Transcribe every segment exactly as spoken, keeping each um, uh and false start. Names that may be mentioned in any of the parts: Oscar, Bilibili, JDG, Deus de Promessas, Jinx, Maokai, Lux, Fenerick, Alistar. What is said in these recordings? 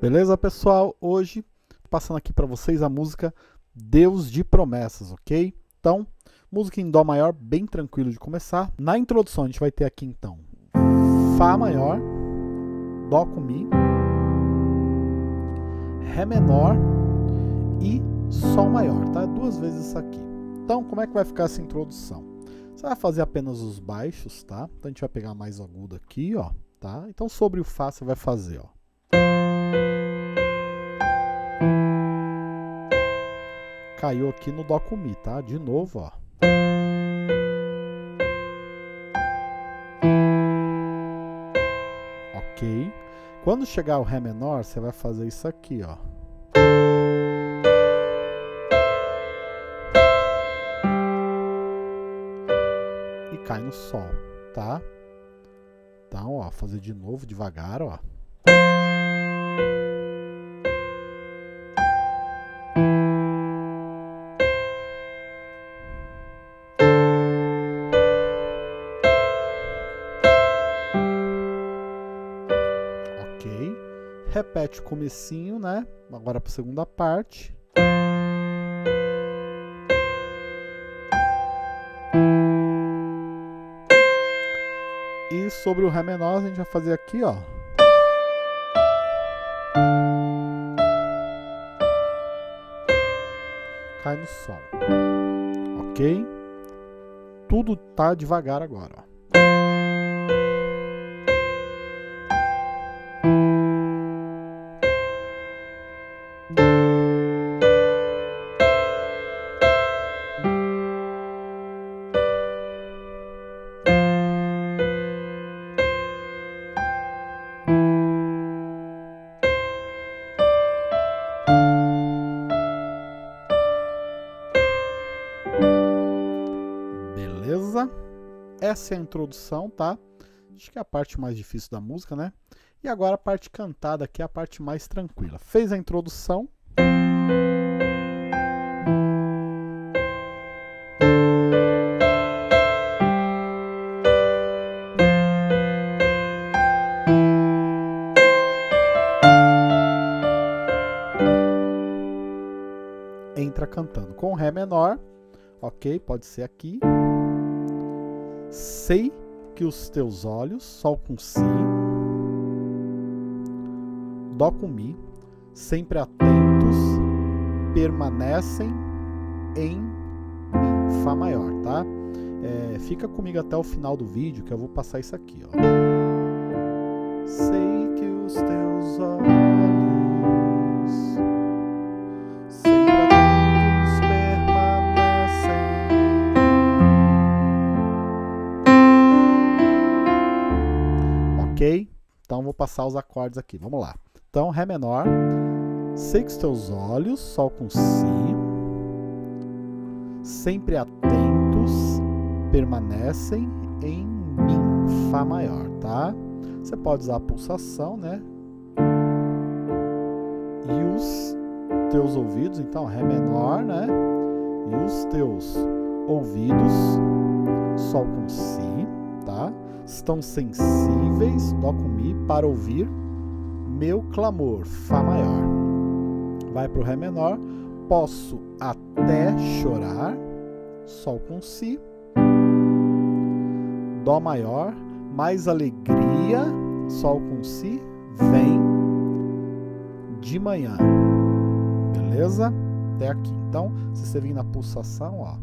Beleza, pessoal? Hoje, passando aqui para vocês a música Deus de Promessas, ok? Então, música em Dó maior, bem tranquilo de começar. Na introdução, a gente vai ter aqui, então, Fá maior, Dó com Mi, Ré menor e Sol maior, tá? Duas vezes isso aqui. Então, como é que vai ficar essa introdução? Você vai fazer apenas os baixos, tá? Então, a gente vai pegar mais agudo aqui, ó, tá? Então, sobre o Fá, você vai fazer, ó. Caiu aqui no Dó com Mi, tá? De novo, ó. Ok. Quando chegar o Ré menor, você vai fazer isso aqui, ó. E cai no Sol, tá? Então, ó, fazer de novo, devagar, ó. Repete o comecinho, né? Agora para a segunda parte. E sobre o Ré menor a gente vai fazer aqui, ó. Cai no Sol. Ok? Tudo tá devagar agora, ó. Essa é a introdução, tá? Acho que é a parte mais difícil da música, né? E agora a parte cantada aqui é a parte mais tranquila. Fez a introdução. Entra cantando com Ré menor, ok? Pode ser aqui. Sei que os teus olhos, Sol com Si, Dó com Mi, sempre atentos, permanecem em Mi, Fá maior, tá? É, fica comigo até o final do vídeo que eu vou passar isso aqui, ó. Sei que os teus olhos sempre atentos, permanecem. Ok? Então vou passar os acordes aqui, vamos lá. Então Ré menor, sei que os teus olhos, Sol com Si, sempre atentos, permanecem em Mi, Fá maior, tá? Você pode usar a pulsação, né? E os teus ouvidos, então Ré menor, né? E os teus ouvidos, Sol com Si, tá? Estão sensíveis, Dó com Mi, para ouvir meu clamor, Fá maior. Vai para o Ré menor, posso até chorar, Sol com Si, Dó maior, mais alegria, Sol com Si, vem de manhã. Beleza? Até aqui. Então, se você vir na pulsação, ó.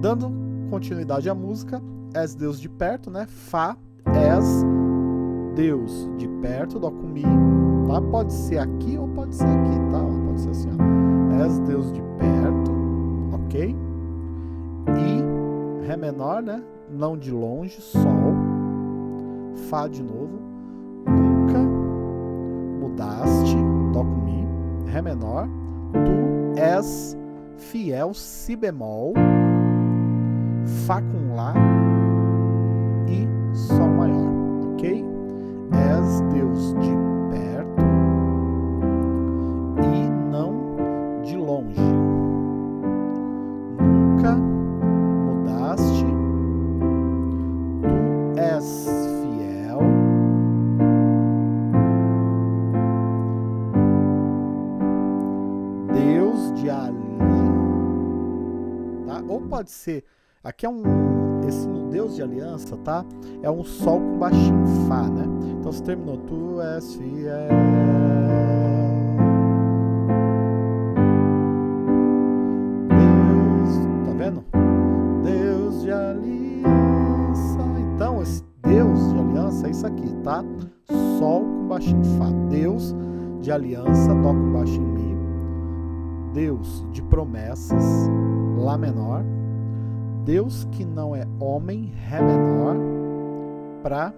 Dando continuidade à música, és Deus de perto, né? Fá, és Deus de perto, Dó com Mi, tá? Pode ser aqui ou pode ser aqui, tá? Pode Diz assim, ó, és Deus de perto, ok? E, Ré menor, né? Não de longe, Sol, Fá de novo, nunca mudaste, Dó com Mi, Ré menor, tu és fiel, Si bemol, Fá com Lá e Sol maior, ok? És Deus de perto e não de longe, nunca mudaste, tu és fiel, Deus de ali, tá? Ou pode ser, aqui é um, esse no Deus de aliança, tá? É um Sol com baixinho Fá, né? Então se terminou, tu és fiel, Deus, tá vendo? Deus de aliança. Então esse Deus de aliança é isso aqui, tá? Sol com baixinho Fá, Deus de aliança, Dó com baixinho Mi, Deus de promessas, Lá menor, Deus que não é homem, Ré menor, para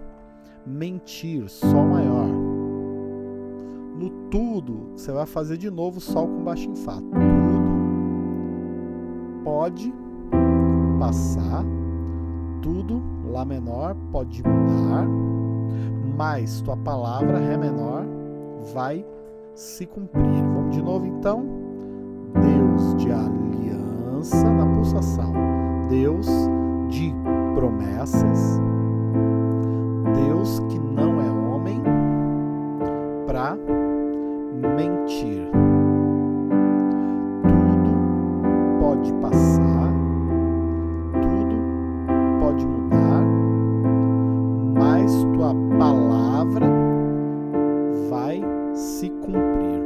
mentir, Sol maior. No tudo, você vai fazer de novo Sol com baixinho Fá. Tudo pode passar, tudo, Lá menor, pode mudar, mas tua palavra, Ré menor, vai se cumprir. Vamos de novo então? Deus de aliança na pulsação. Deus de promessas, Deus que não é homem para mentir, tudo pode passar, tudo pode mudar, mas tua palavra vai se cumprir,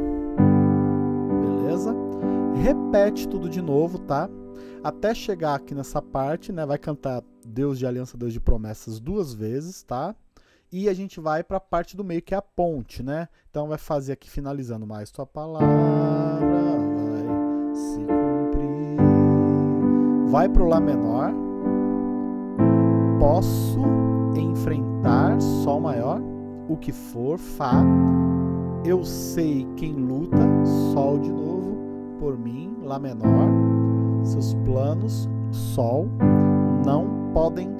beleza? Repete tudo de novo, tá? Até chegar aqui nessa parte, né? Vai cantar Deus de aliança, Deus de promessas duas vezes, tá? E a gente vai para a parte do meio, que é a ponte, né? Então vai fazer aqui finalizando mais tua palavra, vai se cumprir. Vai pro Lá menor. Posso enfrentar, Sol maior, o que for, Fá. Eu sei quem luta, Sol de novo, por mim, Lá menor. Seus planos, Sol, não podem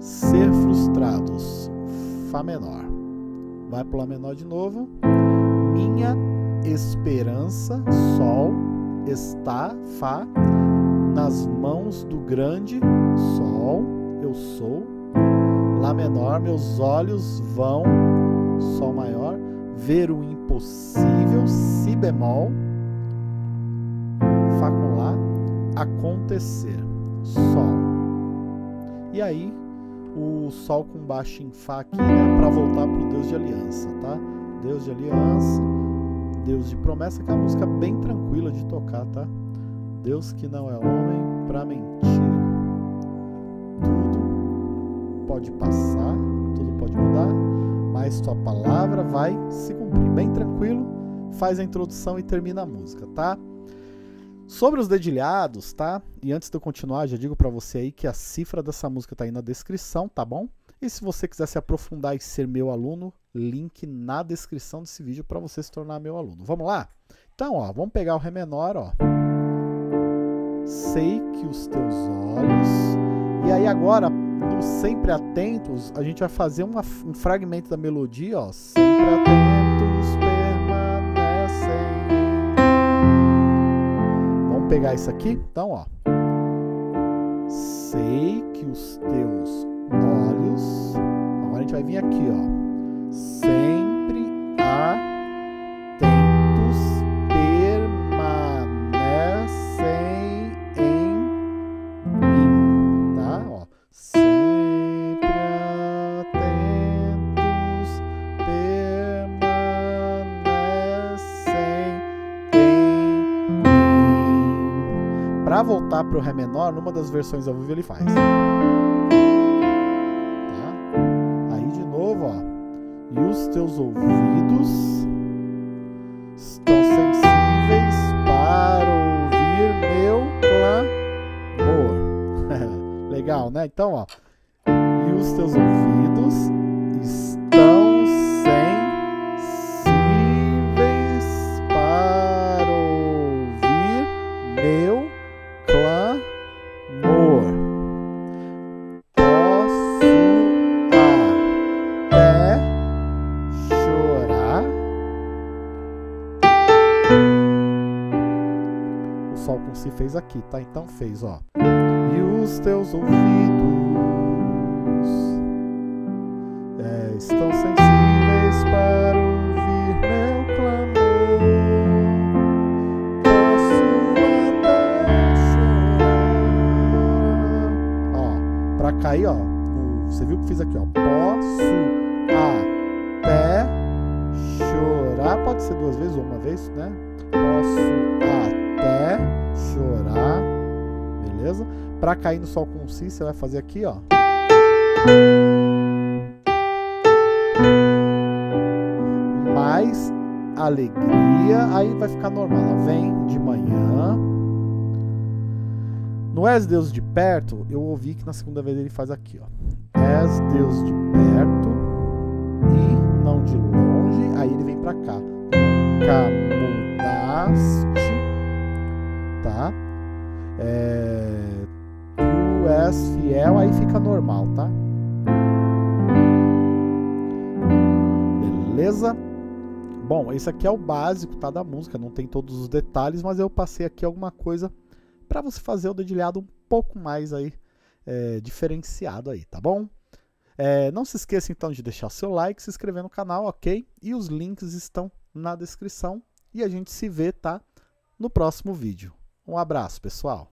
ser frustrados, Fá menor. Vai pro Lá menor de novo. Minha esperança, Sol, está, Fá, nas mãos do grande, Sol, eu sou, Lá menor, meus olhos vão, Sol maior, ver o impossível, Si bemol, Fá com Lá, acontecer, Sol. E aí o Sol com baixo em Fá aqui, né, para voltar para o Deus de aliança, tá? Deus de aliança, Deus de promessa, que é uma música bem tranquila de tocar, tá? Deus que não é homem para mentir, tudo pode passar, tudo pode mudar, mas tua palavra vai se cumprir. Bem tranquilo, faz a introdução e termina a música, tá? Sobre os dedilhados, tá? E antes de eu continuar, já digo para você aí que a cifra dessa música tá aí na descrição, tá bom? E se você quiser se aprofundar e ser meu aluno, link na descrição desse vídeo para você se tornar meu aluno. Vamos lá? Então, ó, vamos pegar o Ré menor, ó. Sei que os teus olhos... E aí agora, no sempre atentos, a gente vai fazer uma, um fragmento da melodia, ó. Sempre atentos permanecem. Pegar isso aqui, então, ó, sei que os teus olhos, agora a gente vai vir aqui, ó, sempre atentos permanecem em mim, tá, ó, sempre atentos permanecem. Para voltar para o Ré menor, numa das versões ao vivo ele faz, tá? Aí de novo, ó, e os teus ouvidos estão sensíveis Então, ó. E os teus ouvidos estão sensíveis para ouvir meu clamor. Posso até chorar. O sol com si fez aqui, tá? Então fez, ó. E os teus ouvidos é, estão sensíveis para ouvir meu clamor. Posso até chorar. Ó, pra cair, ó. Você viu o que fiz aqui, ó. Posso até chorar. Pode ser duas vezes ou uma vez, né? Posso até chorar. Beleza? Para cair no sol com si, você vai fazer aqui, ó. Mais alegria. Aí vai ficar normal. Ela vem de manhã. No És Deus de Perto, eu ouvi que na segunda vez ele faz aqui, ó. És Deus de Perto e não de longe. Aí ele vem para cá. Nunca mudaste. Tá? É, tu és fiel, aí fica normal, tá? Beleza? Bom, esse aqui é o básico, tá, da música, não tem todos os detalhes, mas eu passei aqui alguma coisa para você fazer o dedilhado um pouco mais aí, é, diferenciado aí, tá bom? É, não se esqueça então de deixar seu like, se inscrever no canal, ok? E os links estão na descrição e a gente se vê, tá? No próximo vídeo. Um abraço, pessoal!